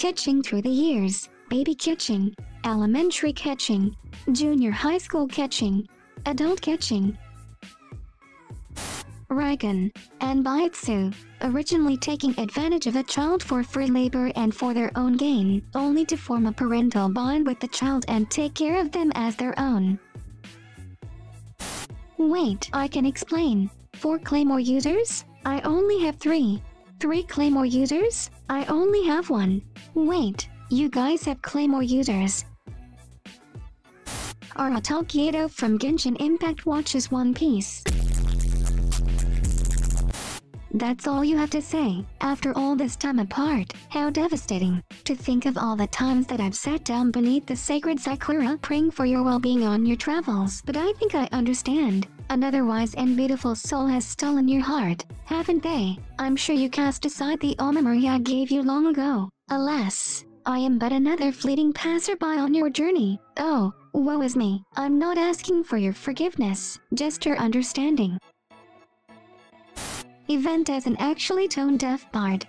Kitching through the years, baby kitching, elementary kitching, junior high school kitching, adult kitching. Raiden and Baitsu, originally taking advantage of a child for free labor and for their own gain, only to form a parental bond with the child and take care of them as their own. Wait, I can explain. For Claymore users, I only have three. Three Claymore users, I only have one. Wait, you guys have Claymore users. Arataki Itto from Genshin Impact watches One Piece. That's all you have to say. After all this time apart, how devastating. To think of all the times that I've sat down beneath the sacred Sakura praying for your well-being on your travels. But I think I understand. An otherwise and beautiful soul has stolen your heart, haven't they? I'm sure you cast aside the omamori I gave you long ago. Alas, I am but another fleeting passerby on your journey. Oh, woe is me. I'm not asking for your forgiveness, just your understanding. Event as an actually tone-deaf bard.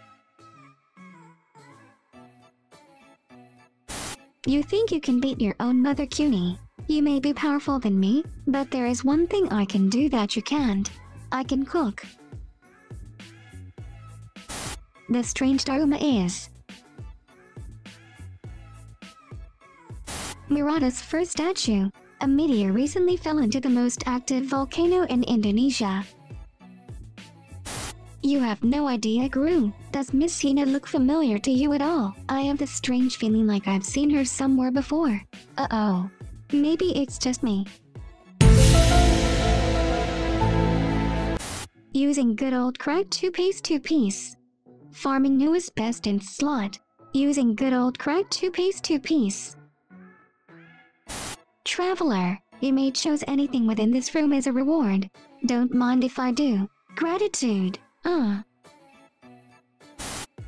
You think you can beat your own mother, Cuny? You may be powerful than me, but there is one thing I can do that you can't. I can cook. The strange Daruma is Mirada's first statue. A meteor recently fell into the most active volcano in Indonesia. You have no idea, Gru. Does Miss Hina look familiar to you at all? I have this strange feeling like I've seen her somewhere before. Uh-oh. Maybe it's just me. Using good old cracked two-piece. Farming newest best in slot. Using good old cracked two-piece. Traveler, you may choose anything within this room as a reward. Don't mind if I do. Gratitude.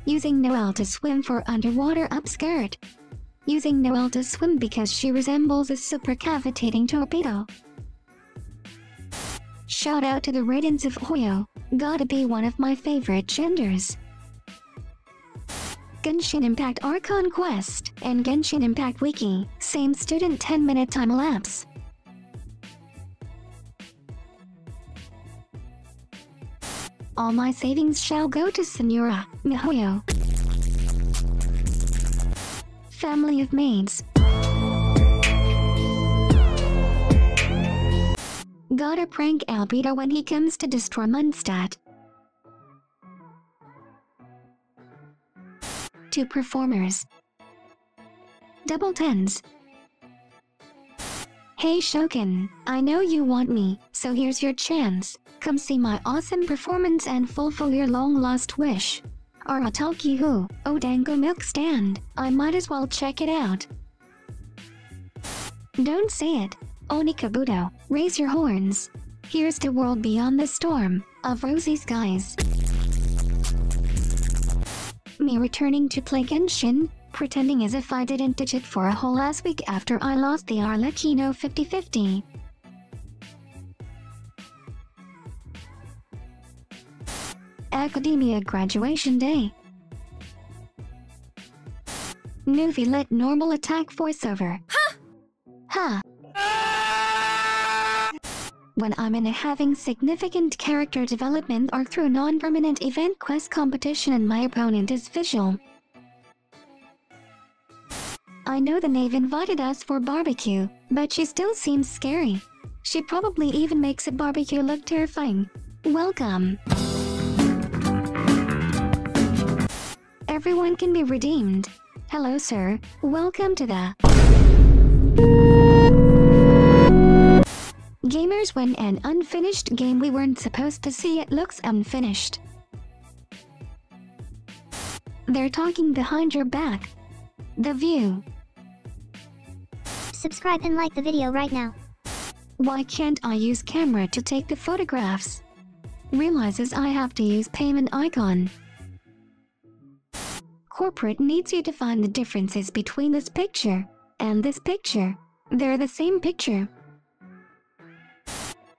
Using Noelle to swim for underwater upskirt. Using Noelle to swim because she resembles a supercavitating torpedo. Shout out to the Raidens of Hoyo. Gotta be one of my favorite genders. Genshin Impact Archon Quest and Genshin Impact Wiki. Same student 10-minute time lapse. All my savings shall go to Signora, Mihoyo. Family of maids. Gotta prank Albedo when he comes to destroy Mondstadt. Two performers. Double tens. Hey Shokan, I know you want me, so here's your chance. Come see my awesome performance and fulfill your long-lost wish. Aratakihu, Odango Milk Stand. I might as well check it out. Don't say it. Onikabuto, raise your horns. Here's the world beyond the storm of rosy skies. Me returning to play Genshin, pretending as if I didn't ditch it for a whole last week after I lost the Arlecchino 50-50. Academia graduation day. New Villette normal attack voiceover. When I'm in a having significant character development arc through non-permanent event quest competition and my opponent is visual. I know the Knave invited us for barbecue, but she still seems scary. She probably even makes a barbecue look terrifying. Welcome. Everyone can be redeemed. Hello, sir. Welcome to the Gamers win an unfinished game we weren't supposed to see. It looks unfinished. They're talking behind your back. The View. Subscribe and like the video right now. Why can't I use camera to take the photographs? Realizes I have to use payment icon. Corporate needs you to find the differences between this picture and this picture. They're the same picture.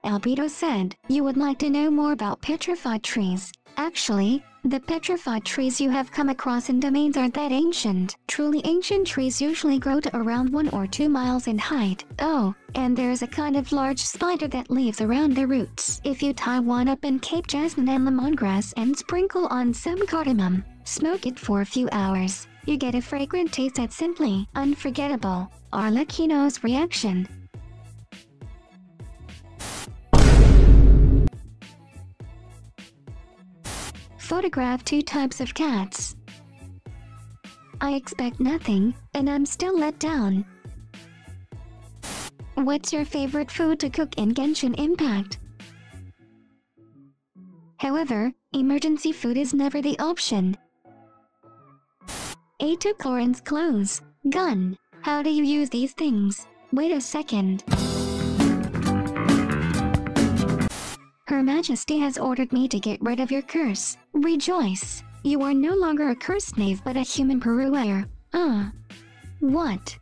Albedo said, you would like to know more about petrified trees. Actually, The petrified trees you have come across in domains aren't that ancient. Truly ancient trees usually grow to around 1 or 2 miles in height. Oh, and there's a kind of large spider that leaves around the roots. If you tie one up in Cape Jasmine and lemongrass and sprinkle on some cardamom, smoke it for a few hours, you get a fragrant taste that's simply unforgettable. Arlecchino's reaction. Photograph 2 types of cats. I expect nothing, and I'm still let down. What's your favorite food to cook in Genshin Impact? However, emergency food is never the option. A to Clorin's clothes. Gun. How do you use these things? Wait a second. Her Majesty has ordered me to get rid of your curse. Rejoice! You are no longer a cursed knave but a human purveyor. What?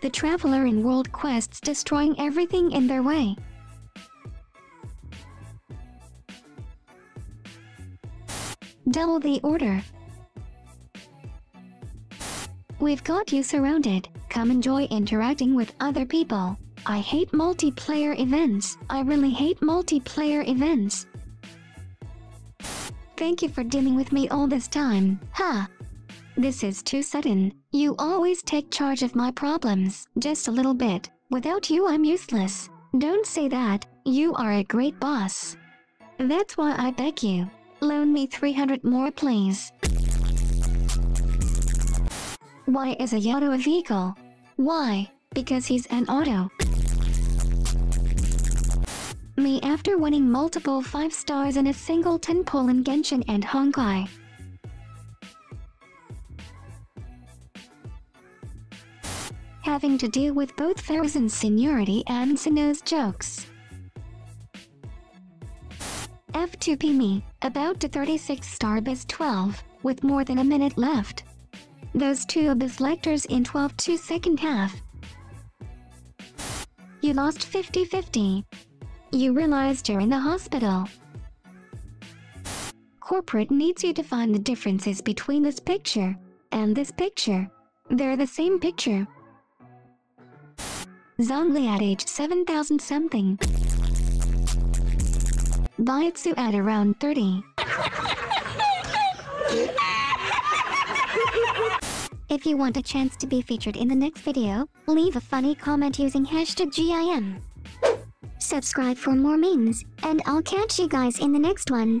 The traveler in world quests destroying everything in their way. Double the order. We've got you surrounded. Come enjoy interacting with other people. I hate multiplayer events. I really hate multiplayer events. Thank you for dealing with me all this time. Ha! This is too sudden. You always take charge of my problems. Just a little bit. Without you, I'm useless. Don't say that. You are a great boss. That's why I beg you. Loan me 300 more, please. Why is a Yato a vehicle? Why? Because he's an auto. Me after winning multiple 5 stars in a single 10 poll in Genshin and Honkai. Having to deal with both Pharaoh's seniority and Sinnoh's jokes. F2P me, about to 36-star Biz 12, with more than a minute left. Those 2 Abyss lectors in 12-2 second half. You lost 50-50. You realized you're in the hospital. Corporate needs you to find the differences between this picture and this picture. They're the same picture. Zhongli at age 7,000 something. Baitsu at around 30. If you want a chance to be featured in the next video, leave a funny comment using #GIM. Subscribe for more memes, and I'll catch you guys in the next one.